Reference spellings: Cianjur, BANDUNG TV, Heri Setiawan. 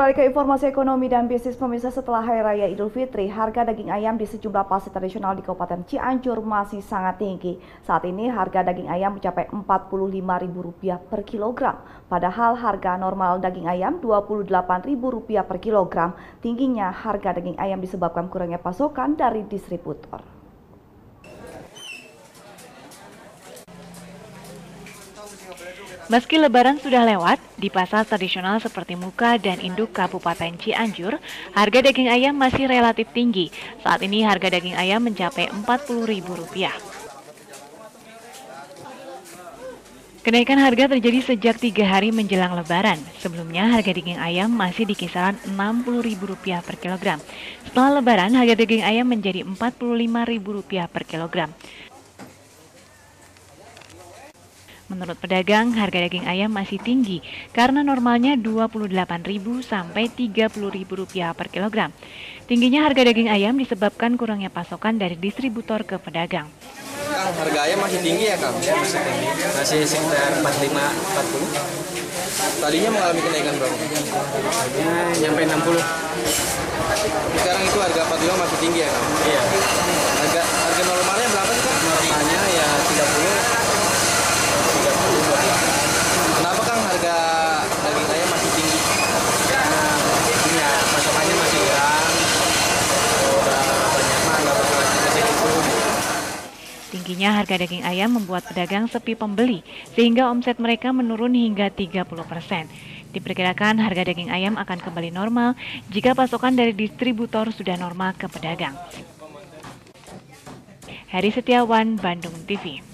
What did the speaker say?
Beralih ke informasi ekonomi dan bisnis pemirsa, setelah Hari Raya Idul Fitri, harga daging ayam di sejumlah pasar tradisional di Kabupaten Cianjur masih sangat tinggi. Saat ini harga daging ayam mencapai Rp45.000 per kilogram, padahal harga normal daging ayam Rp28.000 per kilogram. Tingginya harga daging ayam disebabkan kurangnya pasokan dari distributor. Meski Lebaran sudah lewat, di pasar tradisional seperti Muka dan Induk Kabupaten Cianjur, harga daging ayam masih relatif tinggi. Saat ini harga daging ayam mencapai Rp40.000. Kenaikan harga terjadi sejak 3 hari menjelang Lebaran. Sebelumnya harga daging ayam masih di kisaran Rp60.000 per kilogram. Setelah Lebaran harga daging ayam menjadi Rp45.000 per kilogram. Menurut pedagang, harga daging ayam masih tinggi karena normalnya Rp28.000 sampai Rp30.000 per kilogram. Tingginya harga daging ayam disebabkan kurangnya pasokan dari distributor ke pedagang. Kang, harga ayam masih tinggi ya, Kang? Masih sekitar 45-40. Tadinya mengalami kenaikan berapa? Nyampe 60. Sekarang itu harga 45 masih tinggi ya, Kang? Iya. Harga normalnya berapa sih, Kang? Normalnya ya 30. Kenapa Kang harga daging ayam masih tinggi? Karena pasokannya masih kurang. Tingginya harga daging ayam membuat pedagang sepi pembeli, sehingga omset mereka menurun hingga 30%. Diperkirakan harga daging ayam akan kembali normal jika pasokan dari distributor sudah normal ke pedagang. Heri Setiawan, Bandung TV.